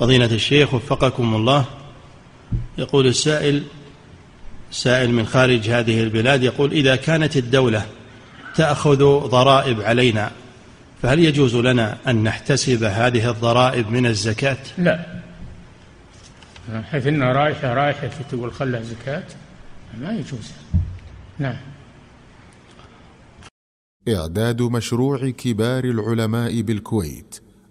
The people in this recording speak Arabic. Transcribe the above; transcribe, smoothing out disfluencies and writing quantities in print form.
فضيلة الشيخ وفقكم الله، يقول السائل من خارج هذه البلاد يقول: إذا كانت الدولة تأخذ ضرائب علينا فهل يجوز لنا أن نحتسب هذه الضرائب من الزكاة؟ لا، حيث إن رايحة تقول خلها زكاة لا يجوز. نعم. إعداد مشروع كبار العلماء بالكويت